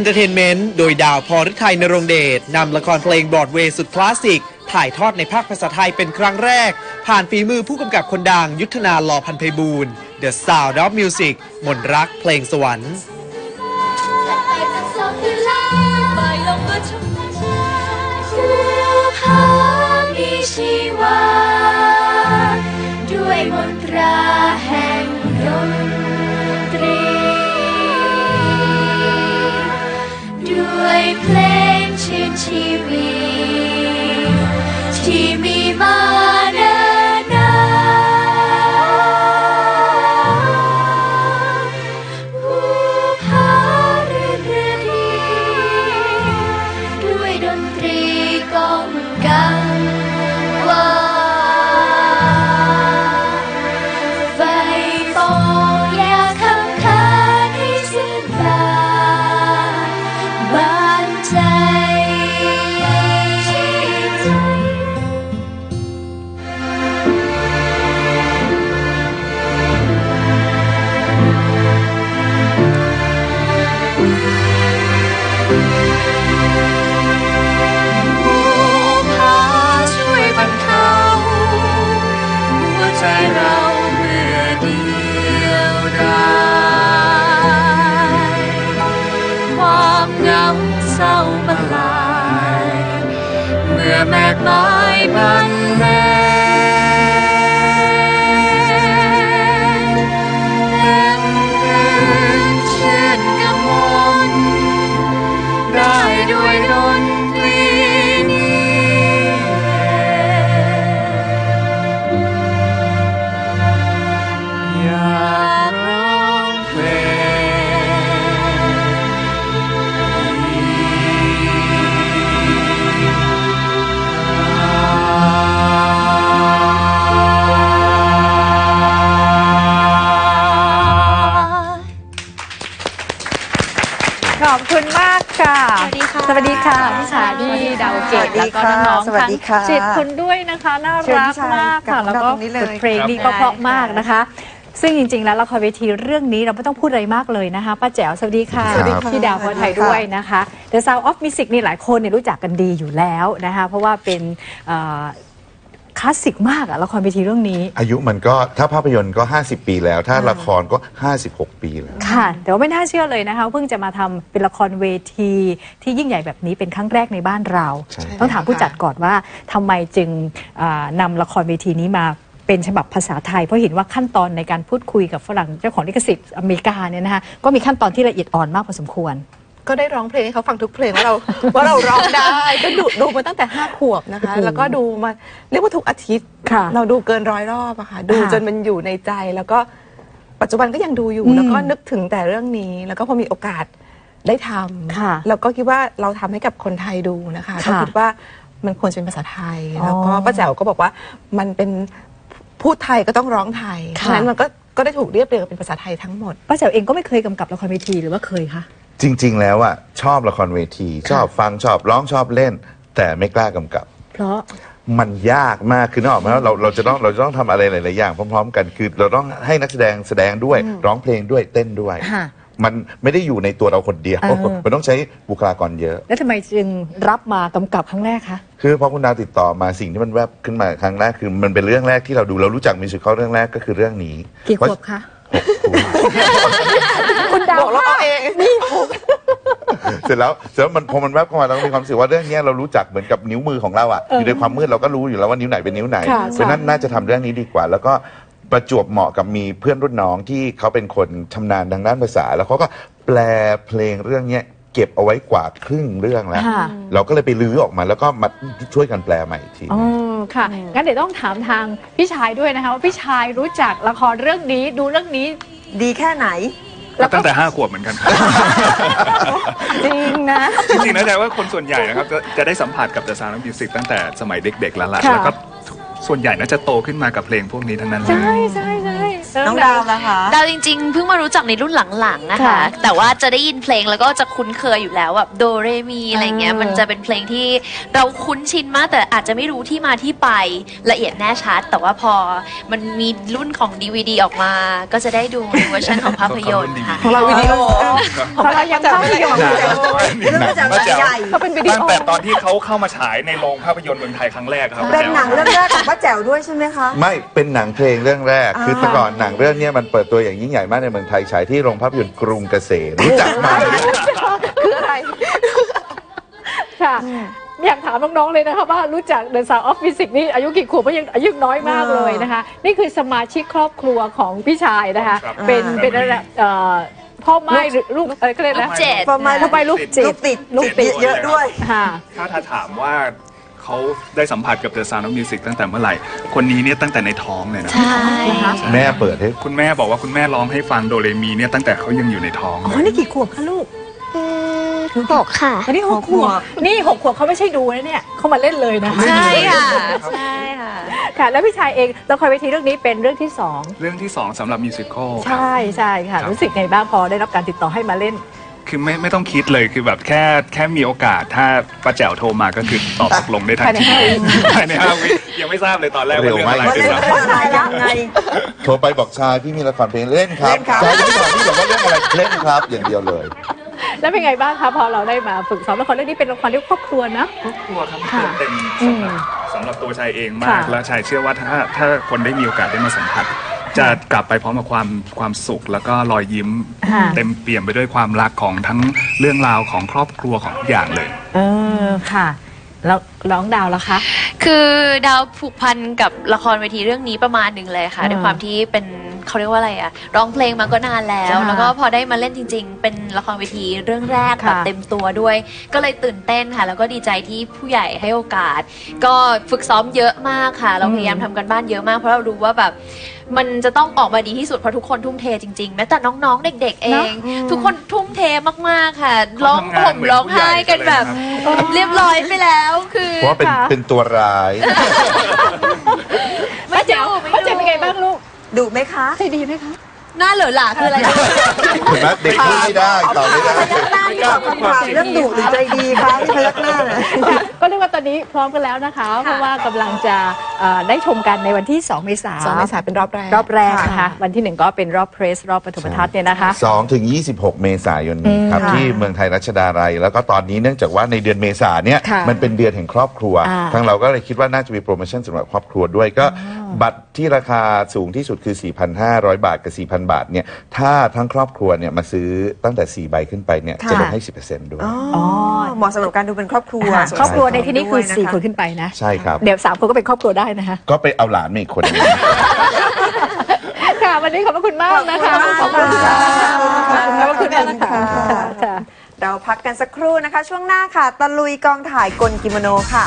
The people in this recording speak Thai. Entertainment โดยดาวพฤทัยนรงเดชนำละครเพลงบรอดเวย์สุดคลาสสิกถ่ายทอดในภาคภาษาไทยเป็นครั้งแรกผ่านฝีมือผู้กำกับคนดังยุทธนา หล่อพันไพบูลย์ The Sound of Music มนต์รักเพลงสวรรค์ชีวาด้วยมนตราแห่งดนตรีด้วยเพลงชื่นชีวีที่มีมาเนิ่นนานภูผาเรือดีด้วยดนตรีกองกังเมื่อแมกไม้บรรเลงเช่นกระมนได้ด้วยดนตรีนี้อยากร้องเพลงขอบคุณมากค่ะสวัสดีค่ะพี่ชาดีดาวเกตแล้วก็น้องๆทั้งจิตคุณด้วยนะคะน่ารักมากค่ะแล้วก็เพลงนี้ก็เพราะมากนะคะซึ่งจริงๆแล้วละครเวทีเรื่องนี้เราไม่ต้องพูดอะไรมากเลยนะคะป้าแจ๋วสวัสดีค่ะพี่ดาวพรไทยด้วยนะคะ The Sound of Music นี่หลายคนเนี่ยรู้จักกันดีอยู่แล้วนะคะเพราะว่าเป็นคลาสสิกมากอะละครเวทีเรื่องนี้อายุมันก็ถ้าภาพยนตร์ก็50ปีแล้วถ้าละครก็56ปีแล้วค่ะแต่ว่าไม่น่าเชื่อเลยนะคะเพิ่งจะมาทำเป็นละครเวทีที่ยิ่งใหญ่แบบนี้เป็นครั้งแรกในบ้านเราต้องถามผู้จัดก่อนว่าทำไมจึงนำละครเวทีนี้มาเป็นฉบับภาษาไทยเพราะเห็นว่าขั้นตอนในการพูดคุยกับฝรั่งเจ้าของลิขสิทธิ์อเมริกาเนี่ยนะคะก็มีขั้นตอนที่ละเอียดอ่อนมากพอสมควรก็ได้ร้องเพลงให้เขาฟังทุกเพลงว่าเราร้องได้ก็ดูมาตั้งแต่5ขวบนะคะแล้วก็ดูมาเรียกว่าทุกอาทิตย์เราดูเกิน100รอบอะค่ะดูจนมันอยู่ในใจแล้วก็ปัจจุบันก็ยังดูอยู่แล้วก็นึกถึงแต่เรื่องนี้แล้วก็พอมีโอกาสได้ทำแล้วก็คิดว่าเราทำให้กับคนไทยดูนะคะก็คิดว่ามันควรจะเป็นภาษาไทยแล้วก็ป้าแจ๋วก็บอกว่ามันเป็นพูดไทยก็ต้องร้องไทยฉะนั้นมันก็ได้ถูกเรียบเรียงเป็นภาษาไทยทั้งหมดป้าแจ๋วเองก็ไม่เคยกำกับละครเวทีหรือว่าเคยคะจริงๆแล้วอะชอบละครเวทีชอบฟังชอบร้องชอบเล่นแต่ไม่กล้ากำกับเพราะมันยากมากคือนอกจากว่าเราจะต้องทำอะไรหลายๆอย่างพร้อมๆกันคือเราต้องให้นักแสดงด้วยร้องเพลงด้วยเต้นด้วยมันไม่ได้อยู่ในตัวเราคนเดียวมันต้องใช้บุคลากรเยอะแล้วทำไมจึงรับมากำกับครั้งแรกคะคือพอคุณดาวติดต่อมาสิ่งที่มันแวบขึ้นมาครั้งแรกคือมันเป็นเรื่องแรกที่เราดูเรารู้จักมิวสิคัลเรื่องแรกก็คือเรื่องนี้กี่ขวบคะคุณดาวบอกเราเองนี่เสร็จแล้วมันพอมันแวบเข้ามาเราก็มีความรู้สึกว่าเรื่องนี้เรารู้จักเหมือนกับนิ้วมือของเราอ่ะอยู่ในความมืดเราก็รู้อยู่แล้วว่านิ้วไหนเป็นนิ้วไหนเพราะนั้นน่าจะทำเรื่องนี้ดีกว่าแล้วก็ประจวบเหมาะกับมีเพื่อนรุ่นน้องที่เขาเป็นคนชำนาญทางด้านภาษาแล้วเขาก็แปลเพลงเรื่องนี้เก็บเอาไว้กว่าครึ่งเรื่องแล้วเราก็เลยไปลื้อออกมาแล้วก็มาช่วยกันแปลใหม่อีกทีค่ะงั้นเดี๋ยวต้องถามทางพี่ชายด้วยนะคะว่าพี่ชายรู้จักละครเรื่องนี้ดูเรื่องนี้ดีแค่ไหนตั้งแต่5ขวบเหมือนกันจริงนะจริงนะแต่ว่าคนส่วนใหญ่นะครับจะได้สัมผัสกับ The Sound of Music ตั้งแต่สมัยเด็กๆแล้วล่ะแล้วก็ส่วนใหญ่น่าจะโตขึ้นมากับเพลงพวกนี้ทั้งนั้นใช่ น้องดาวล่ะคะดาวจริงๆเพิ่งมารู้จักในรุ่นหลังๆนะคะแต่ว่าจะได้ยินเพลงแล้วก็จะคุ้นเคยอยู่แล้วแบบโดเรมีอะไรเงี้ยมันจะเป็นเพลงที่เราคุ้นชินมากแต่อาจจะไม่รู้ที่มาที่ไปละเอียดแน่ชัดแต่ว่าพอมันมีรุ่นของ DVD ออกมาก็จะได้ดูเวอร์ชันของภาพยนตร์ค่ะของเราวิดีโอของเรายังภาพยนตร์เรื่องจากใหญ่เขาเป็นวิดีโอตั้งแต่ตอนที่เขาเข้ามาฉายในโรงภาพยนตร์เมืองไทยครั้งแรกครับเป็นหนังเรื่องแรกของป้าแจ๋วด้วยใช่ไหมคะไม่เป็นหนังเพลงเรื่องแรกคือแต่ก่อนหนังเรื่องนี้มันเปิดตัวอย่างยิ่งใหญ่มากในเมืองไทยฉายที่โรงภาพยนตร์กรุงเกษมรู้จักไหมคืออะไรค่ะอยากถามน้องๆเลยนะคะว่ารู้จัก The Sound of Music นี่อายุกี่ขวบก็ยังอายุน้อยมากเลยนะคะนี่คือสมาชิกครอบครัวของพี่ชายนะคะเป็นอะไรพ่อไม้ลูกอะไรก็เลยนะพ่อไม้ลูกไปลูกติดเยอะด้วยถ้าถามว่าเขาได้สัมผัสกับ The Sound of Music ตั้งแต่เมื่อไหร่คนนี้เนี่ยตั้งแต่ในท้องเลยนะใช่แม่เปิดให้คุณแม่บอกว่าคุณแม่ร้องให้ฟังโดเรมีเนี่ยตั้งแต่เขายังอยู่ในท้องอ๋อนี่กี่ขวบคะลูก6ค่ะนี่6 ขวบนี่6 ขวบเขาไม่ใช่ดูนะเนี่ยเขามาเล่นเลยนะใช่ค่ะใช่ค่ะค่ะแล้วพี่ชายเองเราคอยไปทีเรื่องนี้เป็นเรื่องที่2เรื่องที่2สำหรับมิวสิคอลใช่ใช่ค่ะรู้สึกไงบ้างพอได้รับการติดต่อให้มาเล่นคือไม่ต้องคิดเลยคือแบบแค่มีโอกาสถ้าป้าแจ๋วโทรมาก็คือตอบตกลงได้ทันทีภายใน5 วิยังไม่ทราบเลยตอนแรกเรื่องอะไรเรื่องอะไรโทรไปบอกชายพี่มีละครเพลงเล่นครับชายพี่บอกว่าเรื่องอะไรเล่นครับอย่างเดียวเลยแล้วเป็นไงบ้างคะพอเราได้มาฝึกซ้อมละครเรื่องนี้เป็นละครเรื่องครอบครัวนะครอบครัวครับเป็นสำหรับตัวชายเองมากและชายเชื่อว่าถ้าคนได้มีโอกาสได้มาสัมผัสจะกลับไปพร้อมกับความสุขแล้วก็รอยยิ้มเต็มเปี่ยมไปด้วยความรักของทั้งเรื่องราวของครอบครัวของทุกอย่างเลยค่ะแล้วร้องดาวแล้วคะคือดาวผูกพันกับละครเวทีเรื่องนี้ประมาณหนึ่งเลยค่ะด้วยความที่เป็นเขาเรียกว่าอะไรอะร้องเพลงมาก็นานแล้วแล้วก็พอได้มาเล่นจริงๆเป็นละครเวทีเรื่องแรกแบบเต็มตัวด้วยก็เลยตื่นเต้นค่ะแล้วก็ดีใจที่ผู้ใหญ่ให้โอกาสก็ฝึกซ้อมเยอะมากค่ะเราพยายามทำกันบ้านเยอะมากเพราะเรารู้ว่าแบบมันจะต้องออกมาดีที่สุดเพราะทุกคนทุ่มเทจริงๆแม้แต่น้องๆเด็กๆเองทุกคนทุ่มเทมากๆค่ะร้องห่มร้องไห้กันแบบเรียบร้อยไปแล้วคือเพราะเป็นตัวร้ายป้าแจ๋วเป็นไงบ้างลูกดุไหมคะใจดีไหมคะหน้าเหลือหลาคืออะไรคุณแม่เด็กพูดไม่ได้ตอบไม่ได้ตอบคำถามเรื่องดุหรือใจดีคะที่พยักหน้าน่ะก็เรียกว่าตอนนี้พร้อมกันแล้วนะคะเพราะว่ากำลังจะได้ชมกันในวันที่2 เมษายนเป็นรอบแรกนะคะวันที่1ก็เป็นรอบเพรสรอบปฐมทัศน์เนี่ยนะคะ2 ถึง 26 เมษายนนี้ครับที่เมืองไทยรัชดาลัยแล้วก็ตอนนี้เนื่องจากว่าในเดือนเมษายนเนี่ยมันเป็นเดือนแห่งครอบครัวทางเราก็เลยคิดว่าน่าจะมีโปรโมชั่นสำหรับครอบครัวด้วยก็บัตรที่ราคาสูงที่สุดคือ 4,500 บาทกับ 4,000 บาทเนี่ยถ้าทั้งครอบครัวเนี่ยมาซื้อตั้งแต่4 ใบขึ้นไปเนี่ยจะลดให้ 10% ด้วยเหมาะสำหรับการดูเป็นครอบครัวครอบครัวในที่นี้คือ4 คนขึ้นไปนะใช่ครับเดี๋ยว3 คนก็เป็นครอบครัวได้นะคะก็ไปเอาหลานมาอีกคนค่ะวันนี้ขอบพระคุณมากนะคะขอบคุณค่ะขอบคุณค่ะเราพักกันสักครู่นะคะช่วงหน้าค่ะตะลุยกองถ่ายกลกิโมโนค่ะ